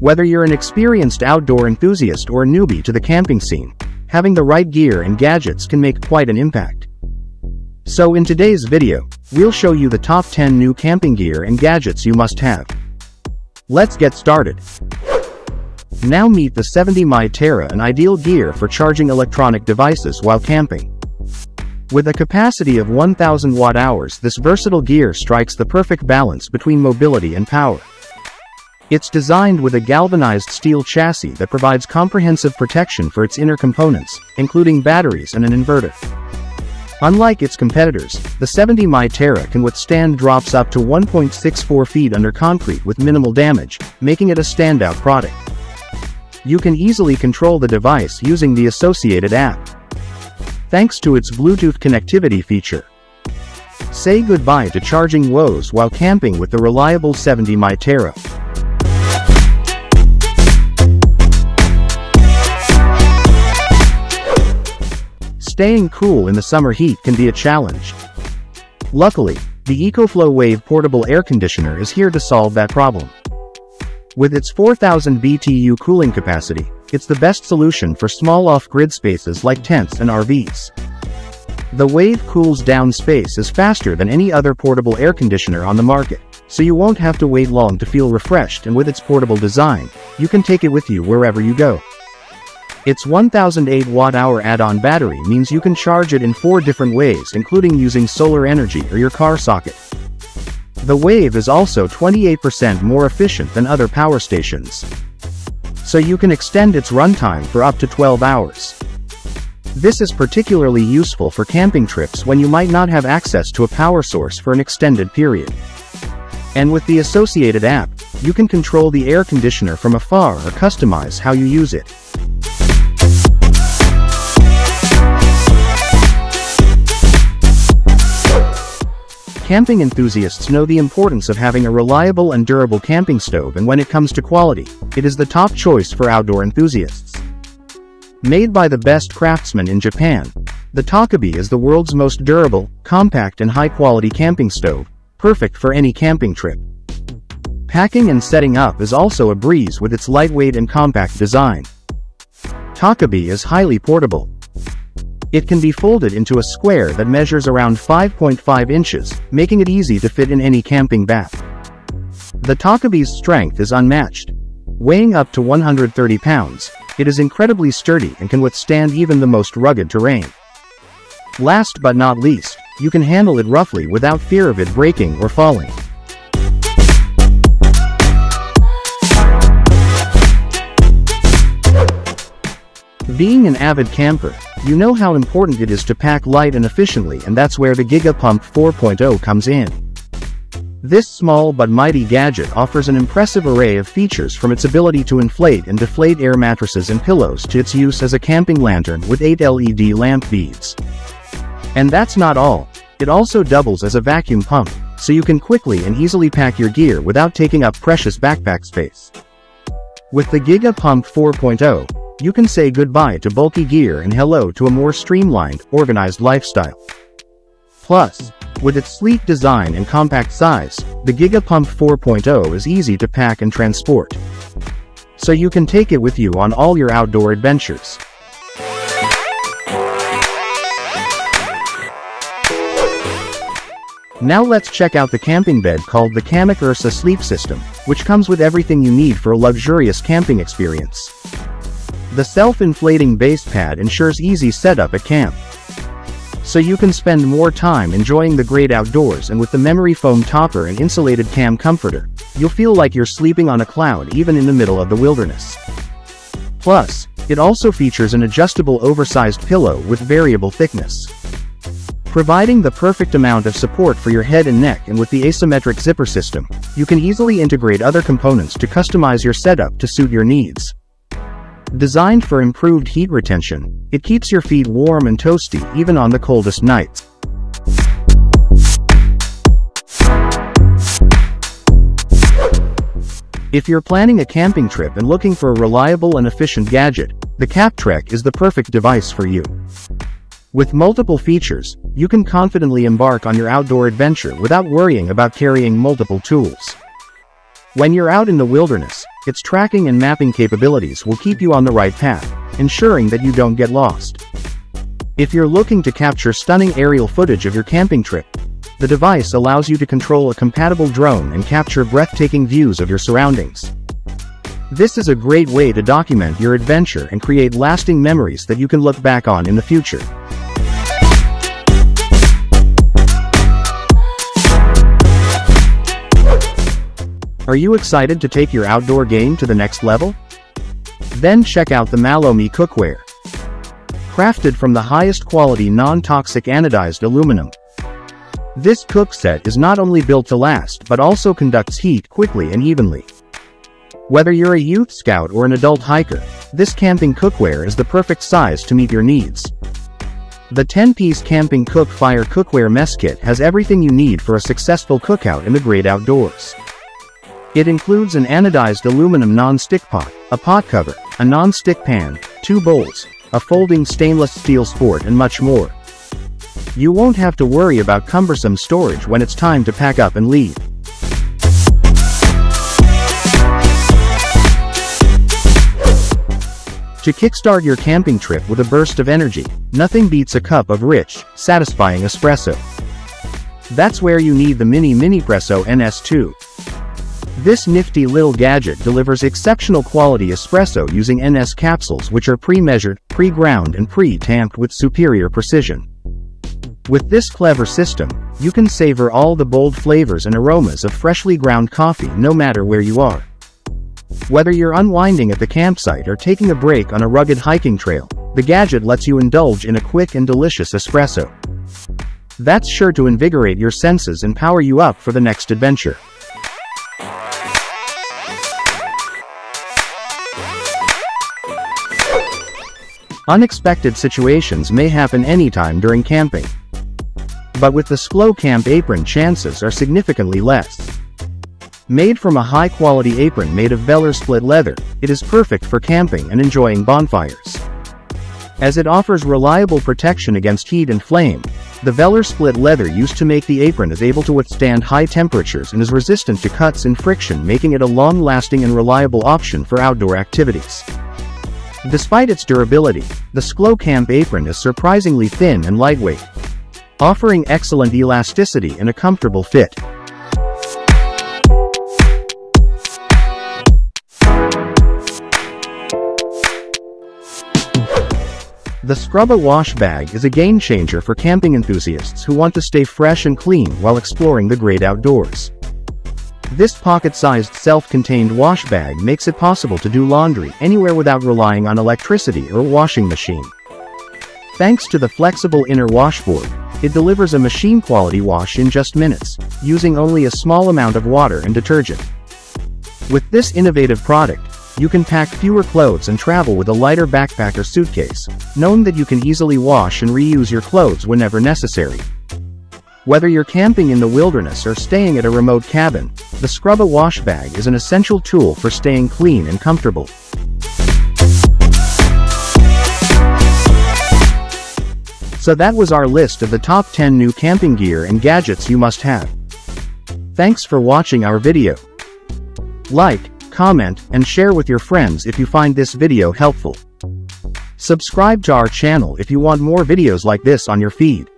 Whether you're an experienced outdoor enthusiast or a newbie to the camping scene, having the right gear and gadgets can make quite an impact. So in today's video, we'll show you the top 10 new camping gear and gadgets you must have. Let's get started. Now meet the 70mai Tera, an ideal gear for charging electronic devices while camping. With a capacity of 1000 watt-hours, this versatile gear strikes the perfect balance between mobility and power. It's designed with a galvanized steel chassis that provides comprehensive protection for its inner components, including batteries and an inverter. Unlike its competitors, the 70mai Tera can withstand drops up to 1.64 feet under concrete with minimal damage, making it a standout product. You can easily control the device using the associated app, thanks to its Bluetooth connectivity feature. Say goodbye to charging woes while camping with the reliable 70mai Tera. Staying cool in the summer heat can be a challenge. Luckily, the EcoFlow Wave portable air conditioner is here to solve that problem. With its 4000 BTU cooling capacity, it's the best solution for small off-grid spaces like tents and RVs. The Wave cools down space is faster than any other portable air conditioner on the market, so you won't have to wait long to feel refreshed, and with its portable design, you can take it with you wherever you go. Its 1008 watt-hour add-on battery means you can charge it in 4 different ways, including using solar energy or your car socket. The Wave is also 28% more efficient than other power stations, so you can extend its runtime for up to 12 hours. This is particularly useful for camping trips when you might not have access to a power source for an extended period. And with the associated app, you can control the air conditioner from afar or customize how you use it. Camping enthusiasts know the importance of having a reliable and durable camping stove, and when it comes to quality, it is the top choice for outdoor enthusiasts. Made by the best craftsmen in Japan, the TAKUBI is the world's most durable, compact and high-quality camping stove, perfect for any camping trip. Packing and setting up is also a breeze with its lightweight and compact design. TAKUBI is highly portable. It can be folded into a square that measures around 5.5 inches, making it easy to fit in any camping bath. The TAKUBI's strength is unmatched. Weighing up to 130 pounds, it is incredibly sturdy and can withstand even the most rugged terrain. Last but not least, you can handle it roughly without fear of it breaking or falling. Being an avid camper, you know how important it is to pack light and efficiently, and that's where the Giga Pump 4.0 comes in. This small but mighty gadget offers an impressive array of features, from its ability to inflate and deflate air mattresses and pillows to its use as a camping lantern with 8 LED lamp beads. And that's not all, it also doubles as a vacuum pump, so you can quickly and easily pack your gear without taking up precious backpack space. With the Giga Pump 4.0, you can say goodbye to bulky gear and hello to a more streamlined, organized lifestyle. Plus, with its sleek design and compact size, the Giga Pump 4.0 is easy to pack and transport, so you can take it with you on all your outdoor adventures. Now let's check out the camping bed called the Kammok Ursa Sleep System, which comes with everything you need for a luxurious camping experience. The self-inflating base pad ensures easy setup at camp, so you can spend more time enjoying the great outdoors, and with the memory foam topper and insulated cam comforter, you'll feel like you're sleeping on a cloud even in the middle of the wilderness. Plus, it also features an adjustable oversized pillow with variable thickness, providing the perfect amount of support for your head and neck, and with the asymmetric zipper system, you can easily integrate other components to customize your setup to suit your needs. Designed for improved heat retention, it keeps your feet warm and toasty even on the coldest nights. If you're planning a camping trip and looking for a reliable and efficient gadget, the KAPTREK is the perfect device for you. With multiple features, you can confidently embark on your outdoor adventure without worrying about carrying multiple tools. When you're out in the wilderness, its tracking and mapping capabilities will keep you on the right path, ensuring that you don't get lost. If you're looking to capture stunning aerial footage of your camping trip, the device allows you to control a compatible drone and capture breathtaking views of your surroundings. This is a great way to document your adventure and create lasting memories that you can look back on in the future. Are you excited to take your outdoor game to the next level? Then check out the MalloMe Cookware. Crafted from the highest quality non-toxic anodized aluminum, this cook set is not only built to last but also conducts heat quickly and evenly. Whether you're a youth scout or an adult hiker, this camping cookware is the perfect size to meet your needs. The 10-piece Camping Cook Fire Cookware Mess Kit has everything you need for a successful cookout in the great outdoors. It includes an anodized aluminum non-stick pot, a pot cover, a non-stick pan, 2 bowls, a folding stainless steel sport and much more. You won't have to worry about cumbersome storage when it's time to pack up and leave. To kickstart your camping trip with a burst of energy, nothing beats a cup of rich, satisfying espresso. That's where you need the Mini Minipresso NS2. This nifty little gadget delivers exceptional quality espresso using NS capsules which are pre-measured, pre-ground and pre-tamped with superior precision. With this clever system, you can savor all the bold flavors and aromas of freshly ground coffee no matter where you are. Whether you're unwinding at the campsite or taking a break on a rugged hiking trail, the gadget lets you indulge in a quick and delicious espresso. That's sure to invigorate your senses and power you up for the next adventure. Unexpected situations may happen anytime during camping. But with the SKLO Camp apron, chances are significantly less. Made from a high-quality apron made of Velour split leather, it is perfect for camping and enjoying bonfires. As it offers reliable protection against heat and flame, the Velour split leather used to make the apron is able to withstand high temperatures and is resistant to cuts and friction, making it a long-lasting and reliable option for outdoor activities. Despite its durability, the SKLO Camp apron is surprisingly thin and lightweight, offering excellent elasticity and a comfortable fit. The Scrubba Wash Bag is a game-changer for camping enthusiasts who want to stay fresh and clean while exploring the great outdoors. This pocket-sized self-contained wash bag makes it possible to do laundry anywhere without relying on electricity or washing machine. Thanks to the flexible inner washboard, it delivers a machine-quality wash in just minutes, using only a small amount of water and detergent. With this innovative product, you can pack fewer clothes and travel with a lighter backpack or suitcase, knowing that you can easily wash and reuse your clothes whenever necessary. Whether you're camping in the wilderness or staying at a remote cabin, the Scrubba Wash Bag is an essential tool for staying clean and comfortable. So that was our list of the top 10 new camping gear and gadgets you must have. Thanks for watching our video. Like, comment, and share with your friends if you find this video helpful. Subscribe to our channel if you want more videos like this on your feed.